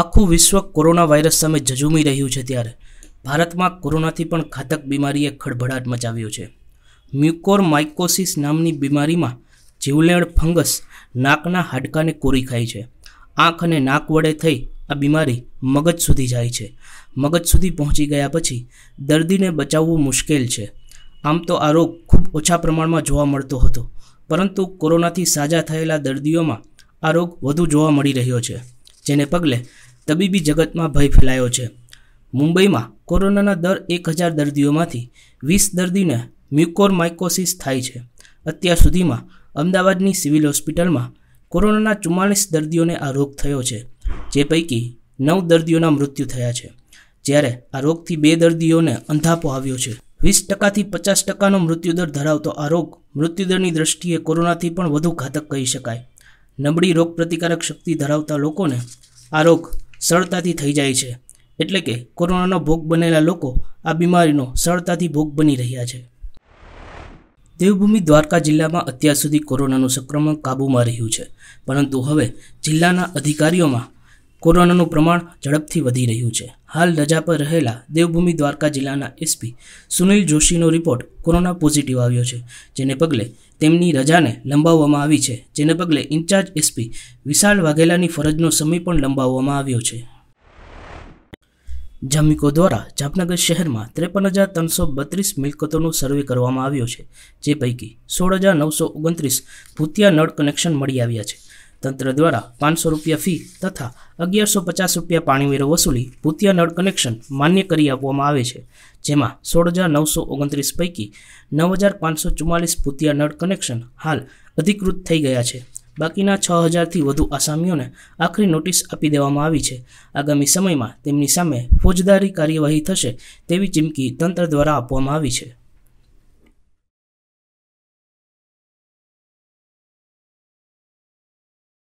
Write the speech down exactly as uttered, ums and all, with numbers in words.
આખું વિશ્વ corona virus સામે ઝઝૂમી રહ્યું છે ત્યારે ભારતમાં કોરોનાથી પણ ઘાતક બીમારીએ ખળભળાટ મચાવ્યો છે। મ્યુકોરમાઇકોસિસ નામની બીમારીમાં જીવલેણ ફંગસ નાકના હાડકાને કોરી ખાય છે। આંખ અને નાક વડે થઈ આ બીમારી મગજ સુધી જાય છે। મગજ સુધી પહોંચી ગયા પછી દર્દીને બચાવવું મુશ્કેલ છે। આમ તો આ રોગ ખૂબ ઓછા પ્રમાણમાં જોવા મળતો હતો, પરંતુ કોરોનાથી સાજા થયેલા દર્દીઓમાં આ રોગ વધુ જોવા મળી રહ્યો છે, જેને પગલે તબીબી જગતમાં ભય ફેલાયો છે। મુંબઈમાં કોરોનાના દર એક હજાર દર્દીઓમાંથી વીસ દર્દીને મ્યુકોરમાઇકોસિસ થાય છે। અત્યાર સુધીમાં અમદાવાદની સિવિલ હોસ્પિટલમાં કોરોનાના ચુમ્માલીસ દર્દીઓને આ રોગ થયો છે, જે પૈકી નવ દર્દીઓના મૃત્યુ થયા છે, જ્યારે આ રોગથી બે દર્દીઓને અંધાપો આવ્યો છે। વીસ ટકાથી પચાસ ટકાનો મૃત્યુદર ધરાવતો આ રોગ મૃત્યુદરની દ્રષ્ટિએ કોરોનાથી પણ વધુ ઘાતક કહી શકાય। નબળી રોગ પ્રતિકારક શક્તિ ધરાવતા લોકોને આ રોગ સરળતાથી થઈ જાય છે, એટલે કે કોરોનાનો ભોગ બનેલા લોકો આ બીમારીનો સરળતાથી ભોગ બની રહ્યા છે। દેવભૂમિ દ્વારકા જિલ્લામાં અત્યાર સુધી કોરોનાનું સંક્રમણ કાબૂમાં રહ્યું છે, પરંતુ હવે જિલ્લાના અધિકારીઓમાં કોરોનાનું પ્રમાણ ઝડપથી વધી રહ્યું છે। હાલ રજા પર રહેલા દેવભૂમિ દ્વારકા જિલ્લાના એસપી સુનિલ જોશીનો રિપોર્ટ કોરોના પોઝિટિવ આવ્યો છે, જેને પગલે તેમની રજાને લંબાવવામાં આવી છે। જેને પગલે ઇન્ચાર્જ એસપી વિશાલ વાઘેલાની ફરજનો સમય પણ લંબાવવામાં આવ્યો છે। જામિકો દ્વારા જામનગર શહેરમાં ત્રેપન હજાર ત્રણસો બત્રીસ મિલકતોનો સર્વે કરવામાં આવ્યો છે, જે પૈકી સોળ હજાર નવસો ઓગણત્રીસ ભૂતિયા નળ કનેક્શન મળી આવ્યા છે। તંત્ર દ્વારા પાંચસો રૂપિયા ફી તથા અગિયારસો પચાસ રૂપિયા પાણીવેરો વસૂલી ભૂતિયા નળ કનેક્શન માન્ય કરી આપવામાં આવે છે, જેમાં સોળ હજાર નવસો ઓગણત્રીસ પૈકી નવ હજાર પાંચસો ચુમ્માલીસ ભૂતિયા નળ કનેક્શન હાલ અધિકૃત થઈ ગયા છે। બાકીના છ હજારથી વધુ આસામીઓને આખરી નોટિસ આપી દેવામાં આવી છે। આગામી સમયમાં તેમની સામે ફોજદારી કાર્યવાહી થશે તેવી ચીમકી તંત્ર દ્વારા આપવામાં આવી છે।